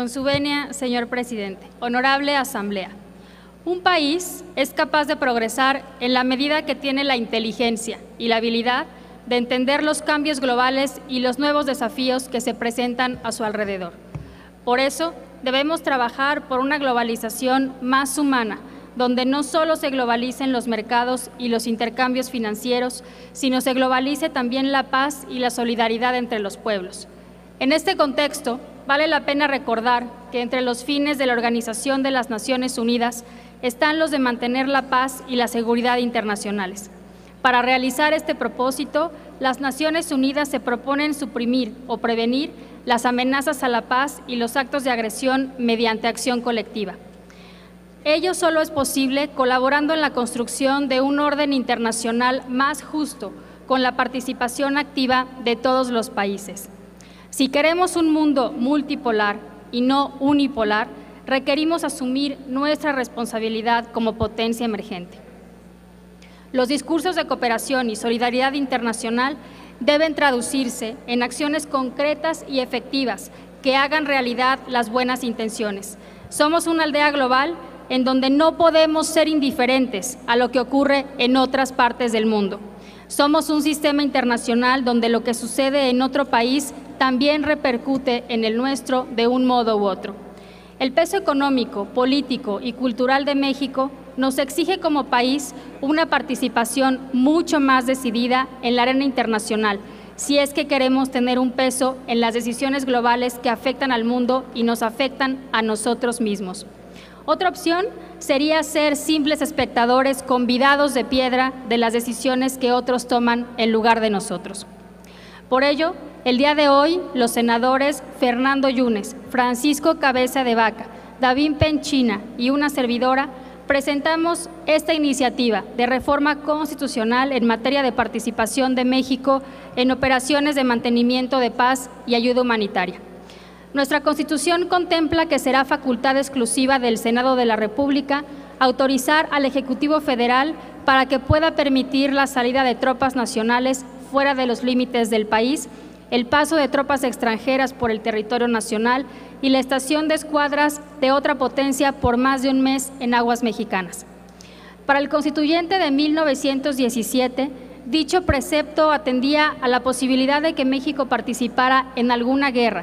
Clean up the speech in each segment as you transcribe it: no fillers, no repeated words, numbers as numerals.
Con su venia, señor presidente. Honorable Asamblea. Un país es capaz de progresar en la medida que tiene la inteligencia y la habilidad de entender los cambios globales y los nuevos desafíos que se presentan a su alrededor. Por eso, debemos trabajar por una globalización más humana, donde no solo se globalicen los mercados y los intercambios financieros, sino se globalice también la paz y la solidaridad entre los pueblos. En este contexto, vale la pena recordar que entre los fines de la Organización de las Naciones Unidas están los de mantener la paz y la seguridad internacionales. Para realizar este propósito, las Naciones Unidas se proponen suprimir o prevenir las amenazas a la paz y los actos de agresión mediante acción colectiva. Ello solo es posible colaborando en la construcción de un orden internacional más justo, con la participación activa de todos los países. Si queremos un mundo multipolar y no unipolar, requerimos asumir nuestra responsabilidad como potencia emergente. Los discursos de cooperación y solidaridad internacional deben traducirse en acciones concretas y efectivas que hagan realidad las buenas intenciones. Somos una aldea global en donde no podemos ser indiferentes a lo que ocurre en otras partes del mundo. Somos un sistema internacional donde lo que sucede en otro país también repercute en el nuestro de un modo u otro. El peso económico, político y cultural de México nos exige como país una participación mucho más decidida en la arena internacional, si es que queremos tener un peso en las decisiones globales que afectan al mundo y nos afectan a nosotros mismos. Otra opción sería ser simples espectadores convidados de piedra de las decisiones que otros toman en lugar de nosotros. Por ello, el día de hoy, los senadores Fernando Yunes, Francisco Cabeza de Vaca, David Penchina y una servidora presentamos esta iniciativa de reforma constitucional en materia de participación de México en operaciones de mantenimiento de paz y ayuda humanitaria. Nuestra Constitución contempla que será facultad exclusiva del Senado de la República autorizar al Ejecutivo Federal para que pueda permitir la salida de tropas nacionales fuera de los límites del país, el paso de tropas extranjeras por el territorio nacional y la estación de escuadras de otra potencia por más de un mes en aguas mexicanas. Para el constituyente de 1917, dicho precepto atendía a la posibilidad de que México participara en alguna guerra,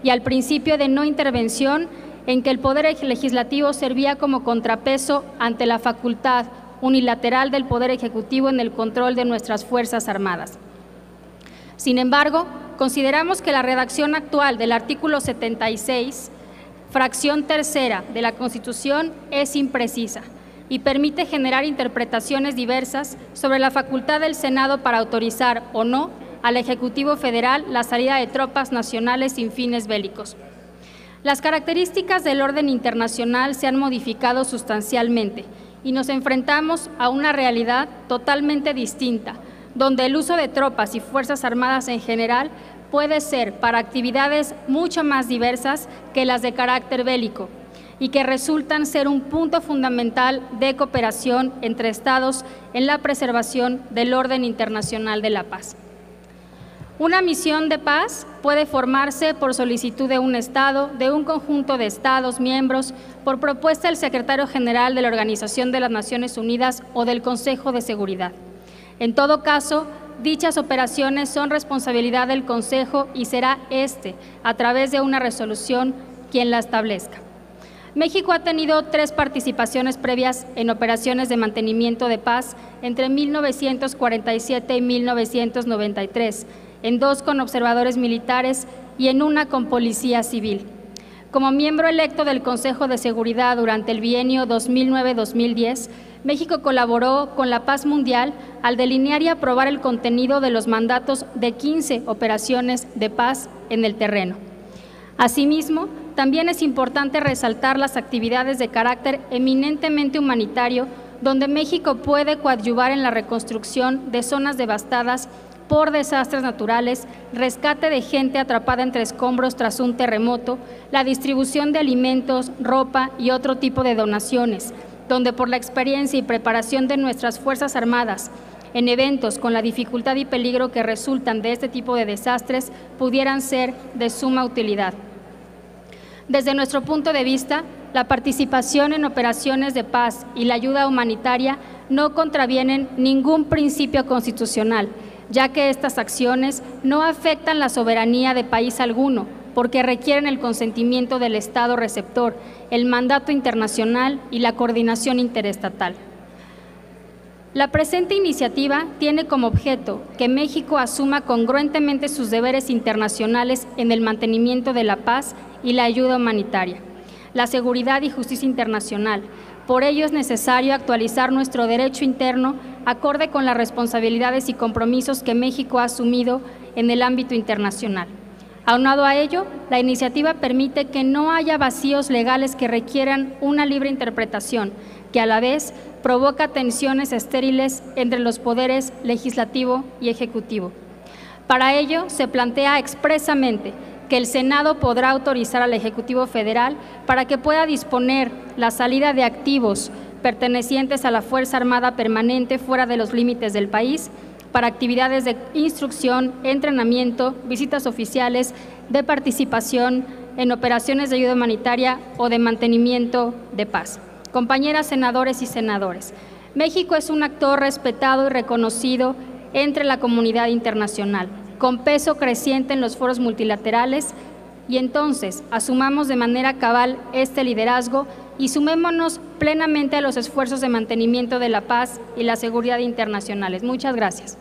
y al principio de no intervención en que el Poder Legislativo servía como contrapeso ante la facultad unilateral del Poder Ejecutivo en el control de nuestras Fuerzas Armadas. Sin embargo, consideramos que la redacción actual del artículo 76, fracción tercera de la Constitución, es imprecisa y permite generar interpretaciones diversas sobre la facultad del Senado para autorizar o no al Ejecutivo Federal la salida de tropas nacionales sin fines bélicos. Las características del orden internacional se han modificado sustancialmente y nos enfrentamos a una realidad totalmente distinta, donde el uso de tropas y fuerzas armadas en general puede ser para actividades mucho más diversas que las de carácter bélico y que resultan ser un punto fundamental de cooperación entre Estados en la preservación del orden internacional de la paz. Una misión de paz puede formarse por solicitud de un Estado, de un conjunto de Estados miembros, por propuesta del Secretario General de la Organización de las Naciones Unidas o del Consejo de Seguridad. En todo caso, dichas operaciones son responsabilidad del Consejo y será este, a través de una resolución, quien la establezca. México ha tenido 3 participaciones previas en operaciones de mantenimiento de paz entre 1947 y 1993, en 2 con observadores militares y en una con policía civil. Como miembro electo del Consejo de Seguridad durante el bienio 2009-2010, México colaboró con la paz mundial al delinear y aprobar el contenido de los mandatos de 15 operaciones de paz en el terreno. Asimismo, también es importante resaltar las actividades de carácter eminentemente humanitario, donde México puede coadyuvar en la reconstrucción de zonas devastadas por desastres naturales, rescate de gente atrapada entre escombros tras un terremoto, la distribución de alimentos, ropa y otro tipo de donaciones, donde por la experiencia y preparación de nuestras Fuerzas Armadas, en eventos con la dificultad y peligro que resultan de este tipo de desastres, pudieran ser de suma utilidad. Desde nuestro punto de vista, la participación en operaciones de paz y la ayuda humanitaria no contravienen ningún principio constitucional, ya que estas acciones no afectan la soberanía de país alguno, porque requieren el consentimiento del Estado receptor, el mandato internacional y la coordinación interestatal. La presente iniciativa tiene como objeto que México asuma congruentemente sus deberes internacionales en el mantenimiento de la paz y la ayuda humanitaria, la seguridad y justicia internacional. Por ello es necesario actualizar nuestro derecho interno acorde con las responsabilidades y compromisos que México ha asumido en el ámbito internacional. Aunado a ello, la iniciativa permite que no haya vacíos legales que requieran una libre interpretación, que a la vez provoca tensiones estériles entre los poderes legislativo y ejecutivo. Para ello, se plantea expresamente que el Senado podrá autorizar al Ejecutivo Federal para que pueda disponer la salida de activos pertenecientes a la Fuerza Armada Permanente fuera de los límites del país para actividades de instrucción, entrenamiento, visitas oficiales, de participación en operaciones de ayuda humanitaria o de mantenimiento de paz. Compañeras senadores y senadores, México es un actor respetado y reconocido entre la comunidad internacional, con peso creciente en los foros multilaterales, y entonces asumamos de manera cabal este liderazgo y sumémonos plenamente a los esfuerzos de mantenimiento de la paz y la seguridad internacionales. Muchas gracias.